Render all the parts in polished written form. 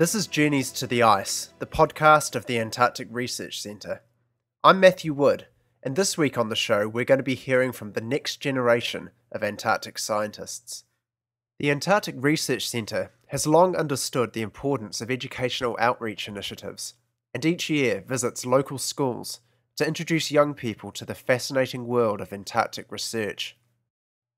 This is Journeys to the Ice, the podcast of the Antarctic Research Centre. I'm Matthew Wood, and this week on the show we're going to be hearing from the next generation of Antarctic scientists. The Antarctic Research Centre has long understood the importance of educational outreach initiatives, and each year visits local schools to introduce young people to the fascinating world of Antarctic research.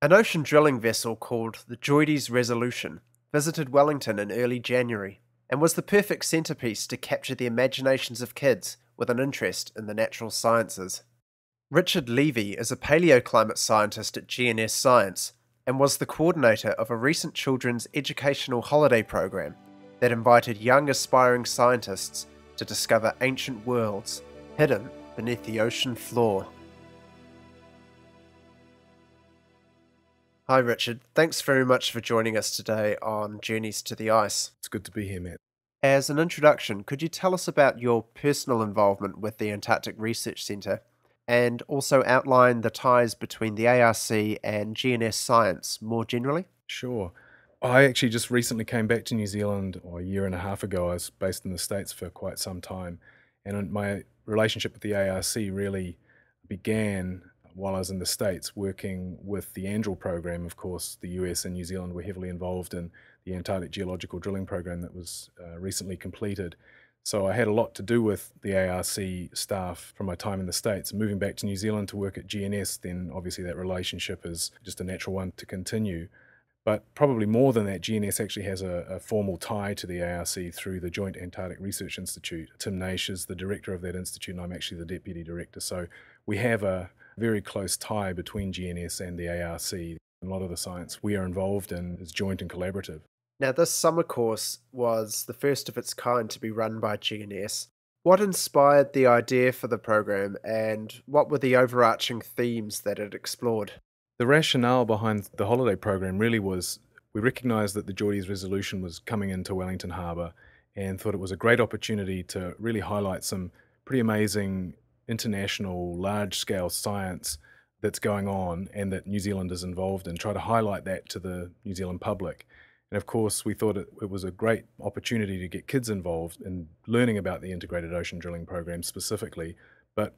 An ocean drilling vessel called the JOIDES Resolution visited Wellington in early January and was the perfect centrepiece to capture the imaginations of kids with an interest in the natural sciences. Richard Levy is a paleoclimate scientist at GNS Science and was the coordinator of a recent children's educational holiday program that invited young aspiring scientists to discover ancient worlds hidden beneath the ocean floor. Hi Richard, thanks very much for joining us today on Journeys to the Ice. It's good to be here, Matt. As an introduction, could you tell us about your personal involvement with the Antarctic Research Centre and also outline the ties between the ARC and GNS Science more generally? Sure. I actually just recently came back to New Zealand a year and a half ago. I was based in the States for quite some time, and my relationship with the ARC really began while I was in the States, working with the ANDRILL program. Of course, the US and New Zealand were heavily involved in the Antarctic Geological Drilling Program that was recently completed. So I had a lot to do with the ARC staff from my time in the States. Moving back to New Zealand to work at GNS, then obviously that relationship is just a natural one to continue. But probably more than that, GNS actually has a formal tie to the ARC through the Joint Antarctic Research Institute. Tim Naish is the director of that institute, and I'm actually the deputy director. So we have a very close tie between GNS and the ARC. A lot of the science we are involved in is joint and collaborative. Now, this summer course was the first of its kind to be run by GNS. What inspired the idea for the program, and what were the overarching themes that it explored? The rationale behind the holiday program really was we recognised that the JOIDES Resolution was coming into Wellington Harbour and thought it was a great opportunity to really highlight some pretty amazing international large-scale science that's going on and that New Zealand is involved in, try to highlight that to the New Zealand public. And of course we thought it was a great opportunity to get kids involved in learning about the Integrated Ocean Drilling Program specifically, but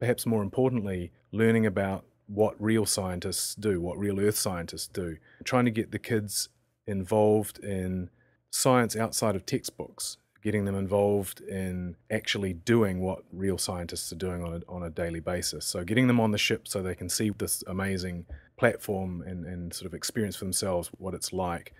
perhaps more importantly learning about what real scientists do, what real earth scientists do, trying to get the kids involved in science outside of textbooks, getting them involved in actually doing what real scientists are doing on a daily basis. So getting them on the ship so they can see this amazing platform and sort of experience for themselves what it's like,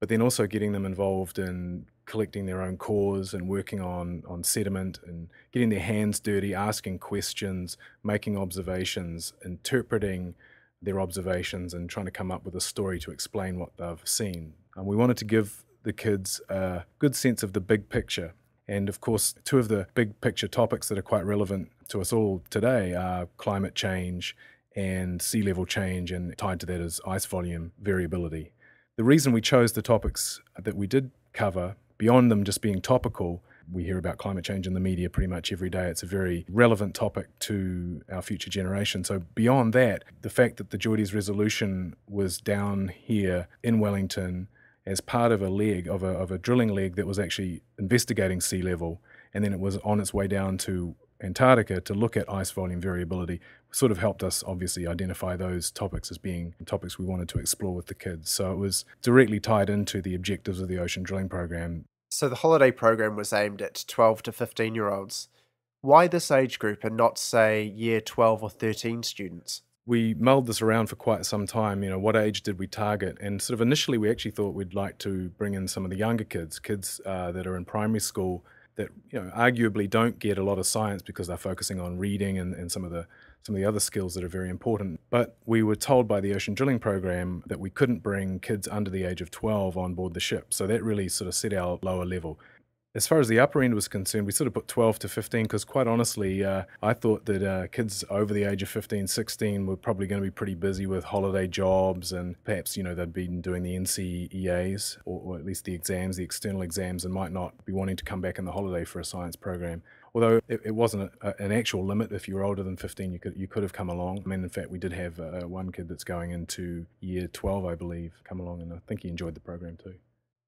but then also getting them involved in collecting their own cores and working on sediment and getting their hands dirty, asking questions, making observations, interpreting their observations and trying to come up with a story to explain what they've seen. And we wanted to give the kids a good sense of the big picture. And of course, two of the big picture topics that are quite relevant to us all today are climate change and sea level change, and tied to that is ice volume variability. The reason we chose the topics that we did cover, beyond them just being topical, we hear about climate change in the media pretty much every day. It's a very relevant topic to our future generation. So beyond that, the fact that the JOIDES Resolution was down here in Wellington as part of a drilling leg that was actually investigating sea level, and then it was on its way down to Antarctica to look at ice volume variability, sort of helped us obviously identify those topics as being topics we wanted to explore with the kids. So it was directly tied into the objectives of the ocean drilling program. So the holiday program was aimed at 12 to 15-year-olds. Why this age group and not, say, year 12 or 13 students? We mulled this around for quite some time, you know, what age did we target? And sort of initially we actually thought we'd like to bring in some of the younger kids that are in primary school that, you know, arguably don't get a lot of science because they're focusing on reading and some of the other skills that are very important. But we were told by the Ocean Drilling Program that we couldn't bring kids under the age of 12 on board the ship. So that really sort of set our lower level. As far as the upper end was concerned, we sort of put 12 to 15 because quite honestly, I thought that kids over the age of 15, 16 were probably going to be pretty busy with holiday jobs and perhaps, you know, they'd been doing the NCEAs or at least the exams, the external exams, and might not be wanting to come back in the holiday for a science program. Although it wasn't an actual limit. If you were older than 15, you could have come along. I mean, in fact, we did have one kid that's going into year 12, I believe, come along, and I think he enjoyed the program too.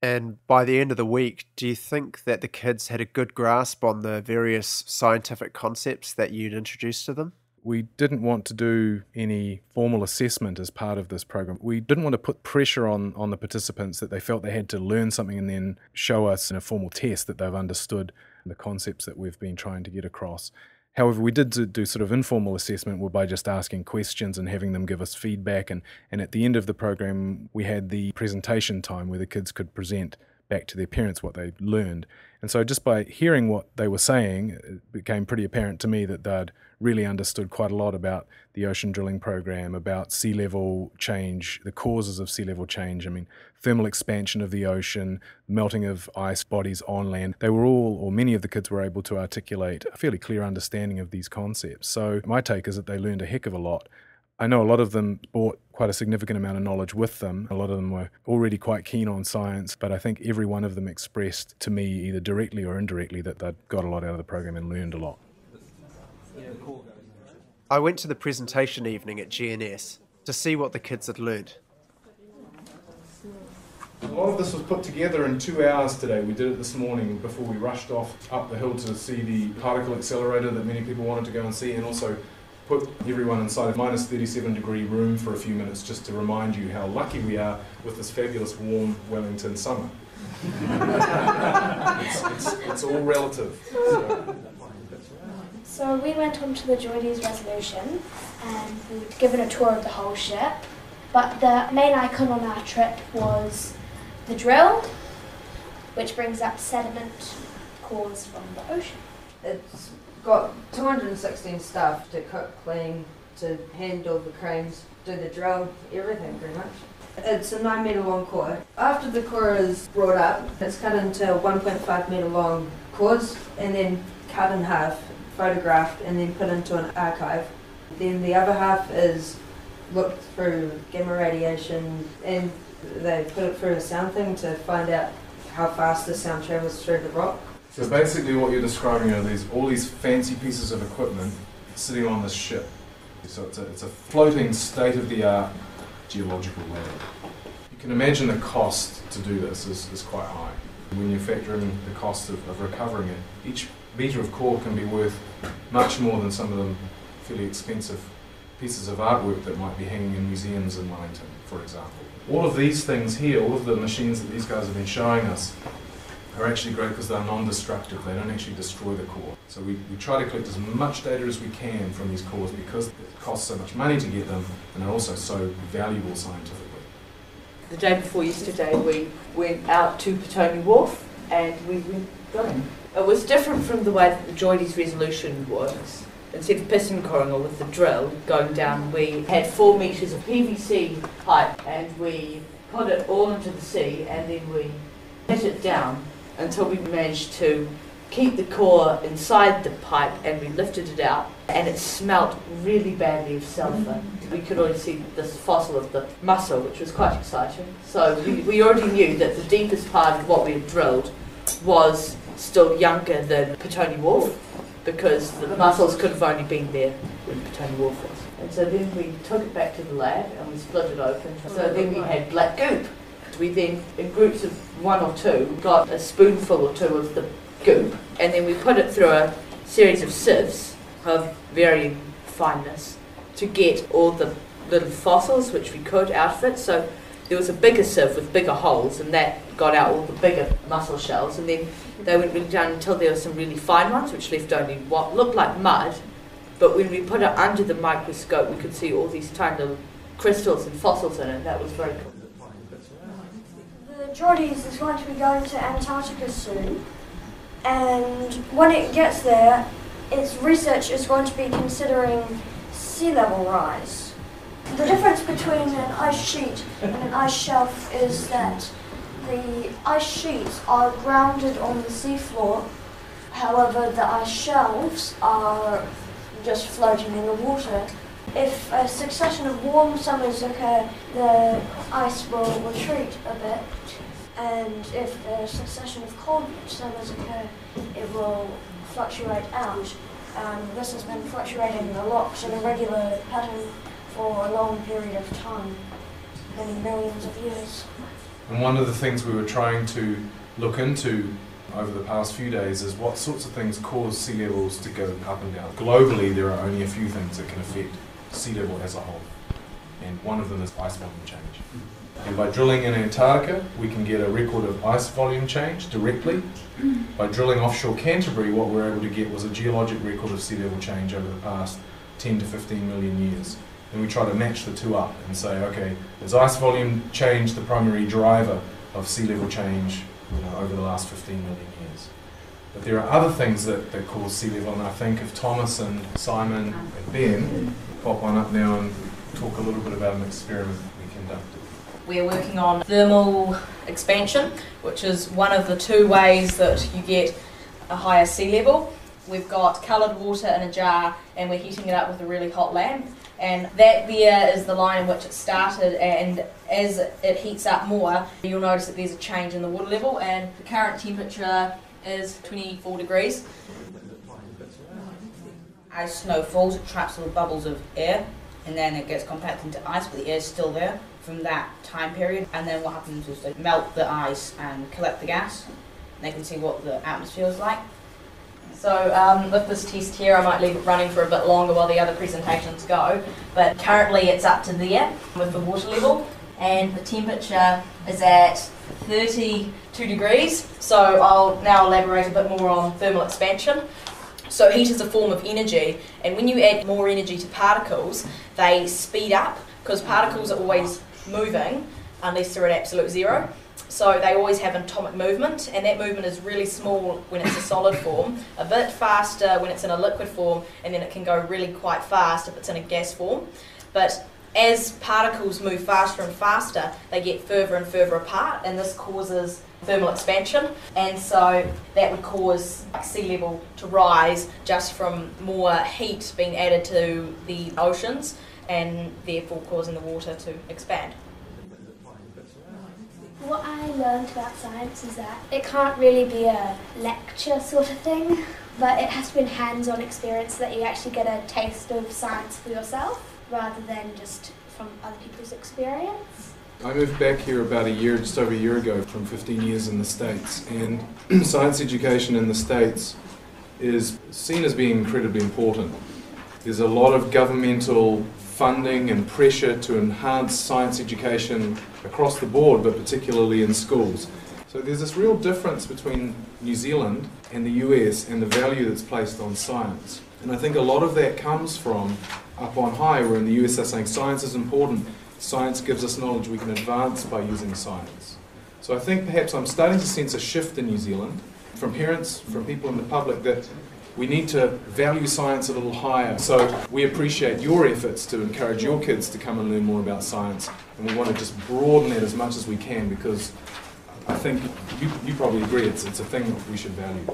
And by the end of the week, do you think that the kids had a good grasp on the various scientific concepts that you'd introduced to them? We didn't want to do any formal assessment as part of this program. We didn't want to put pressure on the participants that they felt they had to learn something and then show us in a formal test that they've understood the concepts that we've been trying to get across. However, we did do sort of informal assessment by just asking questions and having them give us feedback. And at the end of the program, we had the presentation time where the kids could present back to their parents what they'd learned. And so just by hearing what they were saying, it became pretty apparent to me that they'd really understood quite a lot about the ocean drilling program, about sea level change, the causes of sea level change. I mean, thermal expansion of the ocean, melting of ice bodies on land. They were all, or many of the kids were able to articulate a fairly clear understanding of these concepts. So my take is that they learned a heck of a lot. I know a lot of them brought quite a significant amount of knowledge with them. A lot of them were already quite keen on science, but I think every one of them expressed to me, either directly or indirectly, that they'd got a lot out of the program and learned a lot. I went to the presentation evening at GNS to see what the kids had learned. A lot of this was put together in 2 hours today. We did it this morning before we rushed off up the hill to see the particle accelerator that many people wanted to go and see, and also put everyone inside a minus 37 degree room for a few minutes just to remind you how lucky we are with this fabulous warm Wellington summer. It's all relative. So we went on to the JOIDES Resolution and we were given a tour of the whole ship, but the main icon on our trip was the drill, which brings up sediment caused from the ocean. It's got 216 staff to cook, clean, to handle the cranes, do the drill, everything pretty much. It's a 9 metre long core. After the core is brought up, it's cut into 1.5 metre long cores and then cut in half, photographed and then put into an archive. Then the other half is looked through gamma radiation and they put it through a sound thing to find out how fast the sound travels through the rock. So basically what you're describing are all these fancy pieces of equipment sitting on this ship. So it's a floating state-of-the-art geological lab. You can imagine the cost to do this is quite high. When you factor in the cost of recovering it, each metre of core can be worth much more than some of the fairly expensive pieces of artwork that might be hanging in museums in Wellington, for example. All of these things here, all of the machines that these guys have been showing us, are actually great because they're non-destructive. They don't actually destroy the core. So we try to collect as much data as we can from these cores because it costs so much money to get them and they're also so valuable scientifically. The day before yesterday we went out to Petone Wharf and we went drilling. It was different from the way that the JOIDES Resolution works. Instead of piston coring or with the drill going down, we had 4 metres of PVC pipe and we put it all into the sea and then we hit it down until we managed to keep the core inside the pipe and we lifted it out and it smelt really badly of sulphur. We could already see this fossil of the mussel, which was quite exciting. So we already knew that the deepest part of what we had drilled was still younger than Petone Wharf because the mussels could have only been there when Petone Wharf was. And so then we took it back to the lab and we split it open. So then we had black goop. We then, in groups of 1 or 2, got a spoonful or 2 of the goop and then we put it through a series of sieves of varying fineness to get all the little fossils which we could out of it. So there was a bigger sieve with bigger holes and that got out all the bigger mussel shells and then they went really down until there were some really fine ones which left only what looked like mud, but when we put it under the microscope we could see all these tiny little crystals and fossils in it. That was very cool. JOIDES is going to be going to Antarctica soon, and when it gets there, its research is going to be considering sea level rise. The difference between an ice sheet and an ice shelf is that the ice sheets are grounded on the seafloor, however the ice shelves are just floating in the water. If a succession of warm summers occur, the ice will retreat a bit, and if a succession of cold summers occur, it will fluctuate out. This has been fluctuating a lot in a regular pattern for a long period of time, many millions of years. And one of the things we were trying to look into over the past few days is what sorts of things cause sea levels to go up and down. Globally, there are only a few things that can affect sea level as a whole, and one of them is ice volume change. And by drilling in Antarctica, we can get a record of ice volume change directly. By drilling offshore Canterbury, what we were able to get was a geologic record of sea level change over the past 10 to 15 million years. And we try to match the two up and say, okay, is ice volume change the primary driver of sea level change over the last 15 million years? But there are other things that cause sea level, and I think if Thomas and Simon and Ben pop on up now and talk a little bit about an experiment we conducted. We're working on thermal expansion, which is one of the two ways that you get a higher sea level. We've got coloured water in a jar and we're heating it up with a really hot lamp, and that there is the line in which it started, and as it heats up more you'll notice that there's a change in the water level, and the current temperature is 24 degrees. As snow falls it traps little bubbles of air and then it gets compacted into ice, but the air is still there from that time period, and then what happens is they melt the ice and collect the gas and they can see what the atmosphere is like. So with this test here, I might leave it running for a bit longer while the other presentations go, but currently it's up to there with the water level, and the temperature is at 32 degrees, so I'll now elaborate a bit more on thermal expansion. So heat is a form of energy, and when you add more energy to particles, they speed up, because particles are always moving unless they're at absolute zero. So they always have an atomic movement, and that movement is really small when it's a solid form, a bit faster when it's in a liquid form, and then it can go really quite fast if it's in a gas form. But as particles move faster and faster, they get further and further apart, and this causes thermal expansion, and so that would cause sea level to rise just from more heat being added to the oceans, and therefore causing the water to expand. What I learned about science is that it can't really be a lecture sort of thing, but it has to be a hands-on experience so that you actually get a taste of science for yourself rather than just from other people's experience. I moved back here about a year, just over a year ago, from 15 years in the States, and science education in the States is seen as being incredibly important. There's a lot of governmental funding and pressure to enhance science education across the board, but particularly in schools. So there's this real difference between New Zealand and the US and the value that's placed on science. And I think a lot of that comes from up on high, where in the US they're saying science is important, science gives us knowledge, we can advance by using science. So I think perhaps I'm starting to sense a shift in New Zealand from parents, from people in the public, that we need to value science a little higher. So we appreciate your efforts to encourage your kids to come and learn more about science, and we want to just broaden it as much as we can, because I think you probably agree it's a thing that we should value.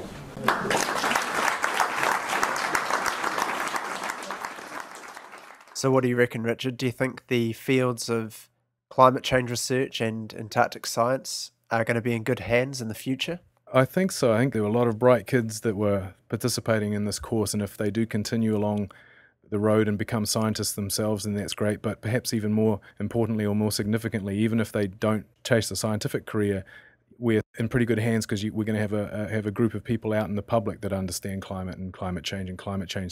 So what do you reckon, Richard? Do you think the fields of climate change research and Antarctic science are going to be in good hands in the future? I think so. I think there were a lot of bright kids that were participating in this course, and if they do continue along the road and become scientists themselves, then that's great, but perhaps even more importantly or more significantly, even if they don't chase the scientific career, we're in pretty good hands, because we're going to have a group of people out in the public that understand climate and climate change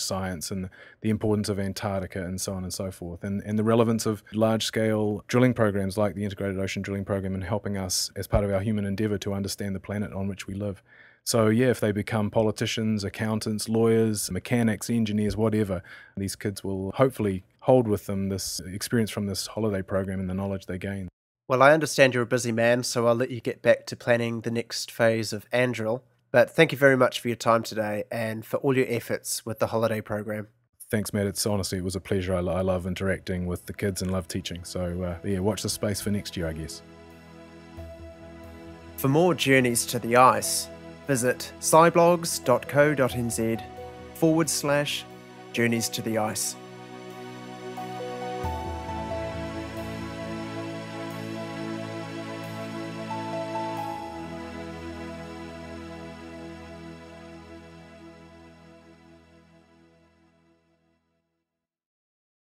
science and the importance of Antarctica and so on and so forth, and the relevance of large-scale drilling programs like the Integrated Ocean Drilling Program in helping us as part of our human endeavour to understand the planet on which we live. So yeah, if they become politicians, accountants, lawyers, mechanics, engineers, whatever, these kids will hopefully hold with them this experience from this holiday program and the knowledge they gain. Well, I understand you're a busy man, so I'll let you get back to planning the next phase of ANDRILL. But thank you very much for your time today and for all your efforts with the holiday program. Thanks, Matt. It's honestly, it was a pleasure. I love interacting with the kids and love teaching. So yeah, watch the space for next year, I guess. For more Journeys to the Ice, visit sciblogs.co.nz/journeys-to-the-ice.